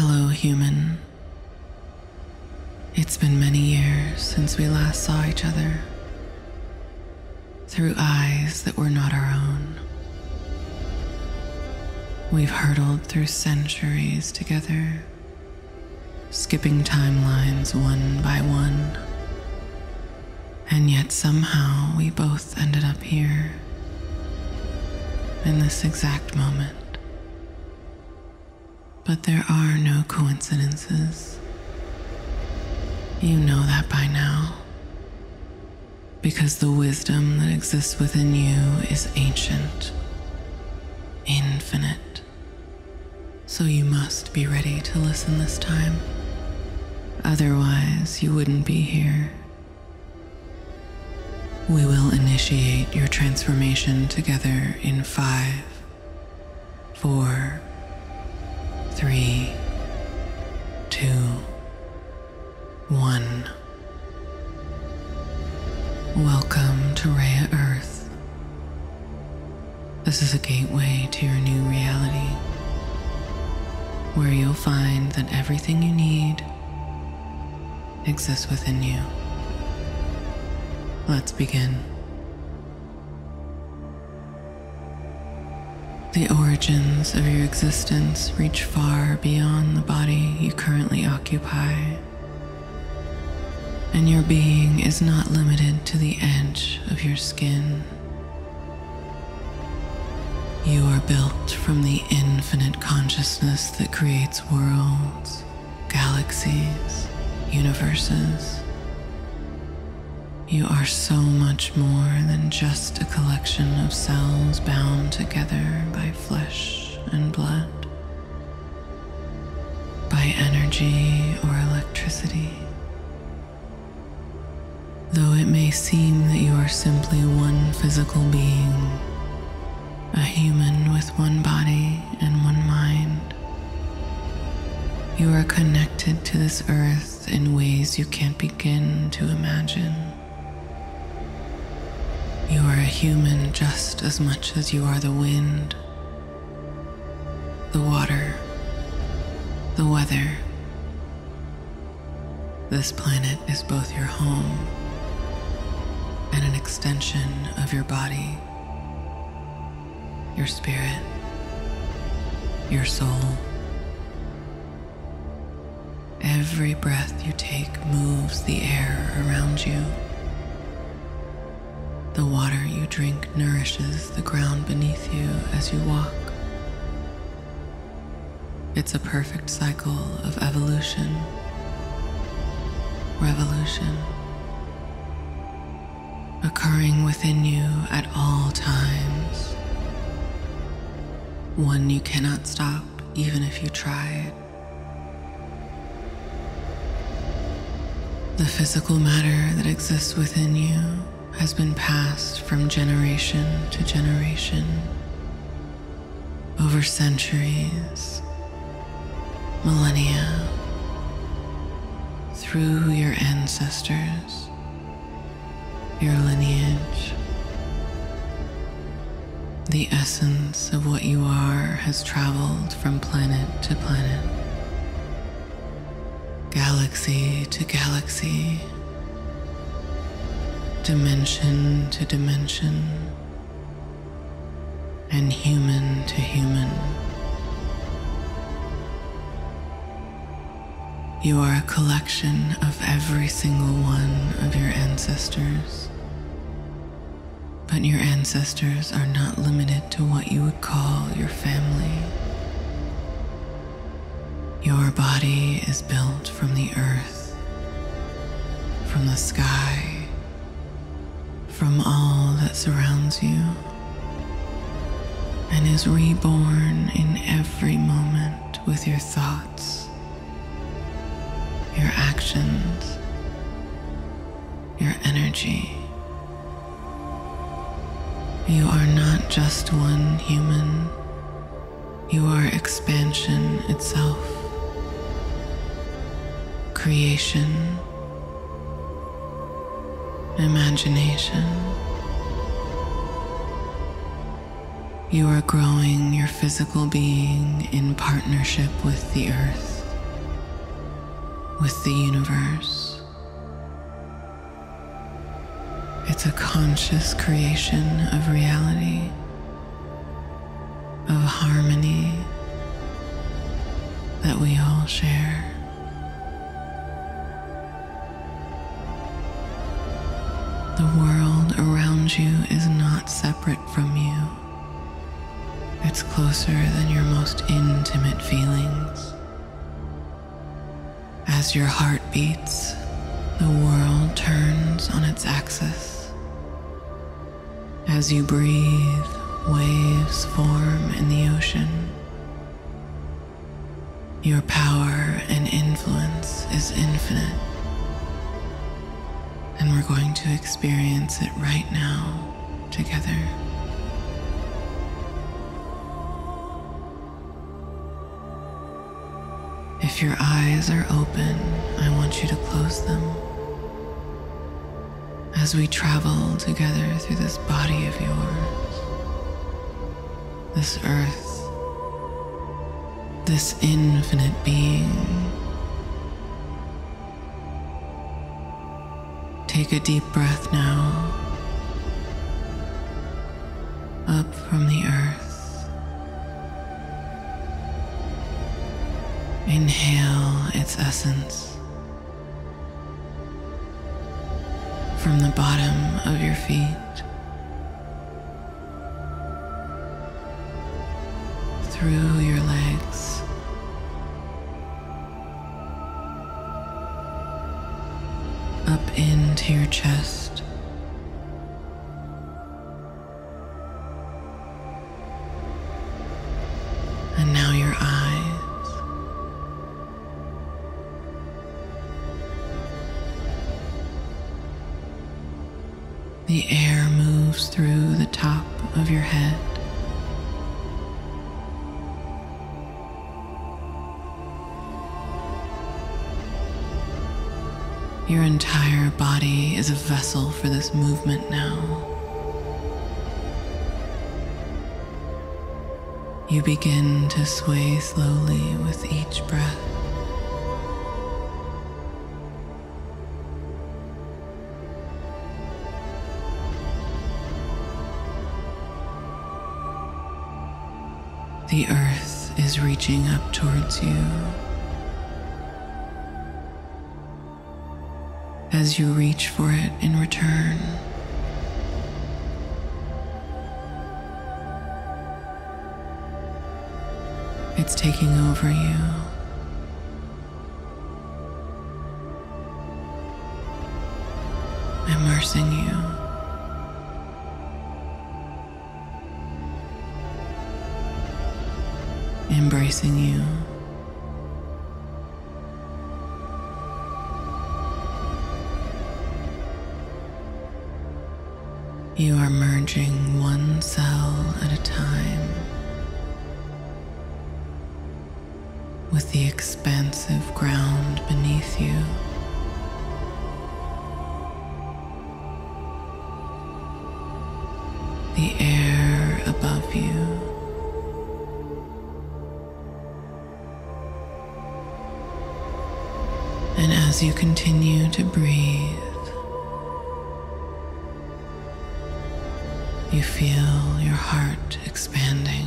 Hello, human. It's been many years since we last saw each other, through eyes that were not our own. We've hurtled through centuries together, skipping timelines one by one, and yet somehow we both ended up here, in this exact moment. But there are no coincidences. You know that by now, because the wisdom that exists within you is ancient, infinite. So you must be ready to listen this time. Otherwise, you wouldn't be here. We will initiate your transformation together in 5, 4, 3, 2, 1. Welcome to Rea Earth. This is a gateway to your new reality, where you'll find that everything you need exists within you. Let's begin. The origins of your existence reach far beyond the body you currently occupy, and your being is not limited to the edge of your skin. You are built from the infinite consciousness that creates worlds, galaxies, universes. You are so much more than just a collection of cells bound together by flesh and blood, by energy or electricity. Though it may seem that you are simply one physical being, a human with one body and one mind, you are connected to this earth in ways you can't begin to imagine. You are a human just as much as you are the wind, the water, the weather. This planet is both your home and an extension of your body, your spirit, your soul. Every breath you take moves the air around you. The water you drink nourishes the ground beneath you as you walk. It's a perfect cycle of evolution, revolution, occurring within you at all times. One you cannot stop, even if you tried. The physical matter that exists within you has been passed from generation to generation, over centuries, millennia, through your ancestors, your lineage. The essence of what you are has traveled from planet to planet, galaxy to galaxy, dimension to dimension, and human to human. You are a collection of every single one of your ancestors, but your ancestors are not limited to what you would call your family. Your body is built from the earth, from the sky, from all that surrounds you, and is reborn in every moment with your thoughts, your actions, your energy. You are not just one human, you are expansion itself, creation, imagination. You are growing your physical being in partnership with the earth, with the universe. It's a conscious creation of reality, of harmony that we all share. The world around you is not separate from you. It's closer than your most intimate feelings. As your heart beats, the world turns on its axis. As you breathe, waves form in the ocean. Your power and influence is infinite. And we're going to experience it right now, together. If your eyes are open, I want you to close them. As we travel together through this body of yours, this earth, this infinite being, take a deep breath now, up from the earth. Inhale its essence from the bottom of your feet, through your legs, up into your chest, and now your eyes. The air moves through the top of your head, your entire body is a vessel for this movement now. You begin to sway slowly with each breath. The earth is reaching up towards you. As you reach for it in return, it's taking over you. Immersing you. Embracing you. You are merging one cell at a time with the expansive ground beneath you. The air above you. And as you continue to breathe, you feel your heart expanding.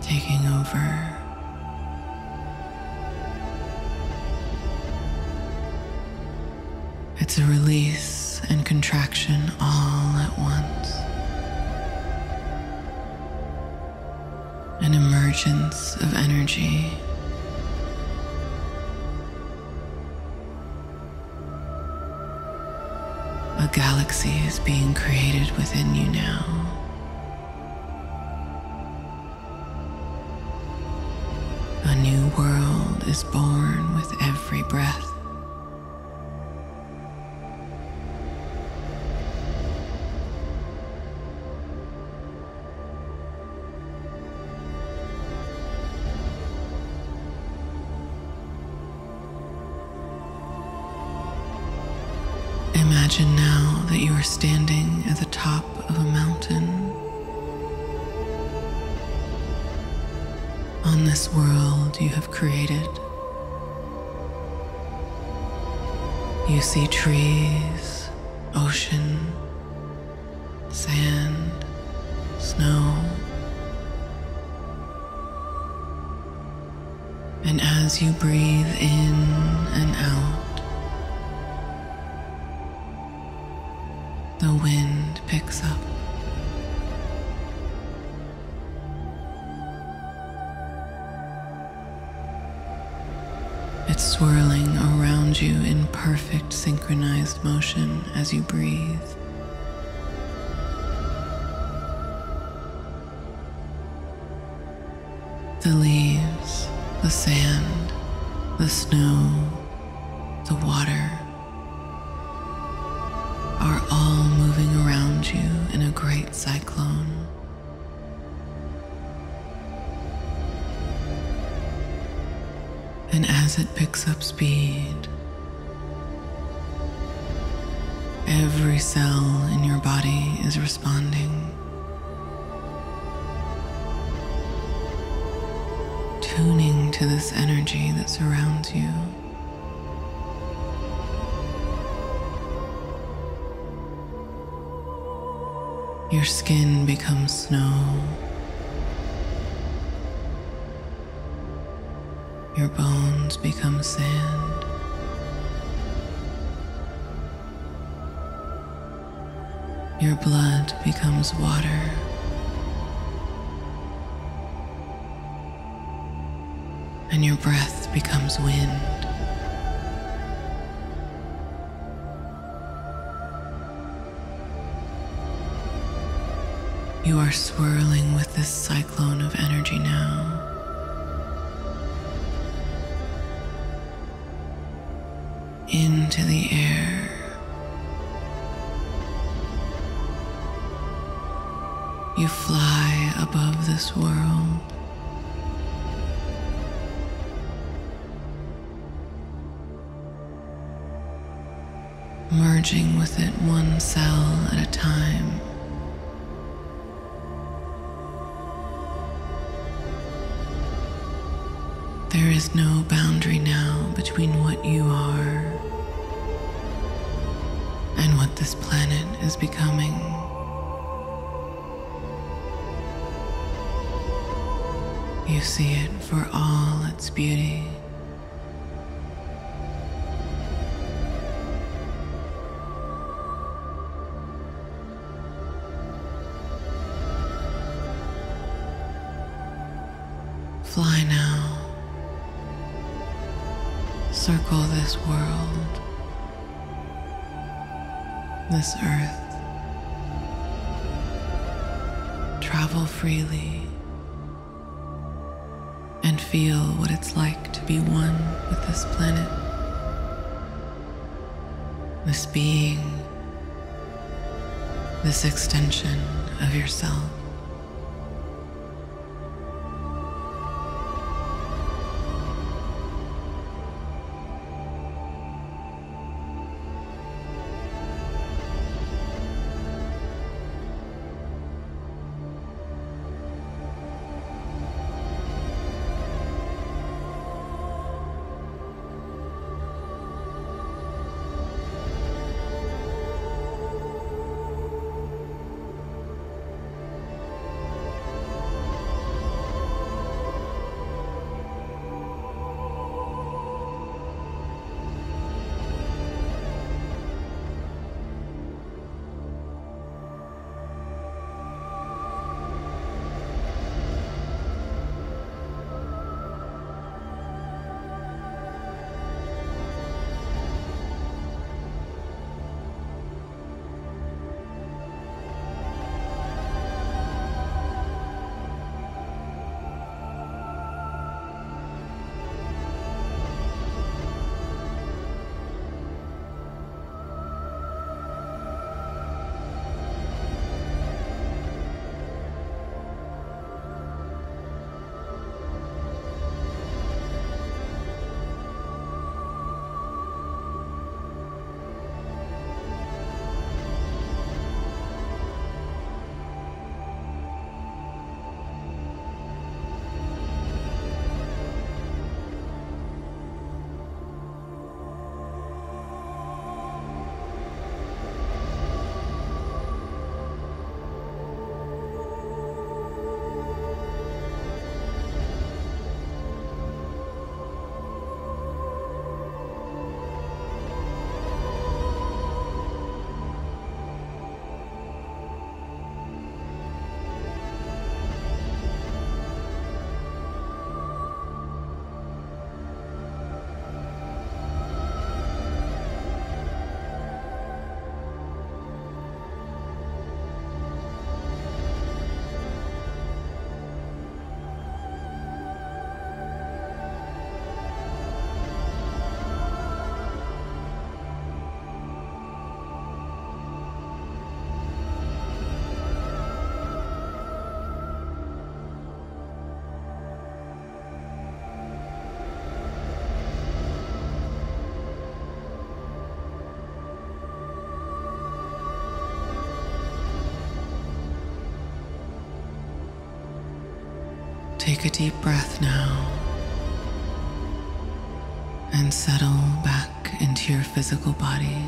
Taking over. It's a release and contraction all at once. An emergence of energy. A galaxy is being created within you now. A new world is born with every breath. Imagine now that you are standing at the top of a mountain. on this world you have created. You see trees, ocean, sand, snow. And as you breathe in and out, the wind picks up. It's swirling around you in perfect synchronized motion as you breathe. The leaves, the sand, the snow, the water are all moving around you in a great cyclone. And as it picks up speed, every cell in your body is responding. Tuning to this energy that surrounds you. Your skin becomes snow. Your bones become sand. Your blood becomes water. And your breath becomes wind. You are swirling with this cyclone of energy now. Into the air. You fly above this world. Merging with it one cell at a time. There is no boundary now between what you are and what this planet is becoming. You see it for all its beauty. Fly now. Circle this world, this earth. Travel freely and feel what it's like to be one with this planet, this being, this extension of yourself. Take a deep breath now and settle back into your physical body.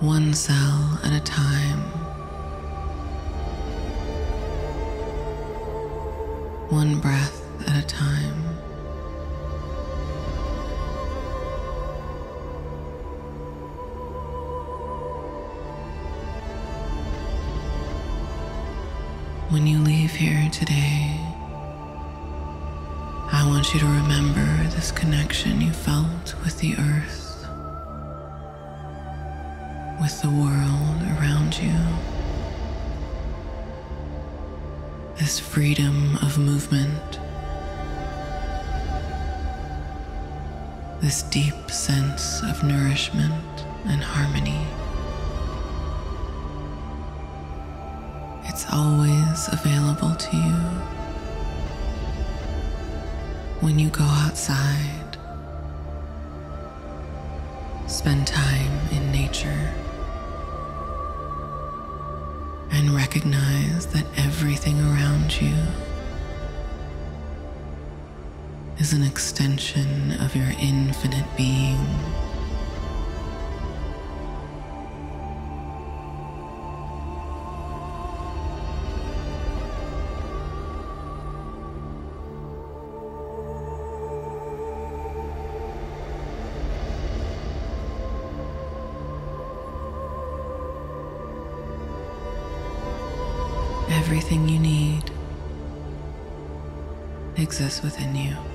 One cell at a time. One breath at a time. When you leave here today, I want you to remember this connection you felt with the earth, with the world around you, this freedom of movement, this deep sense of nourishment and harmony. It's always available to you. When you go outside, spend time in nature, and recognize that everything around you is an extension of your infinite being. Everything you need exists within you.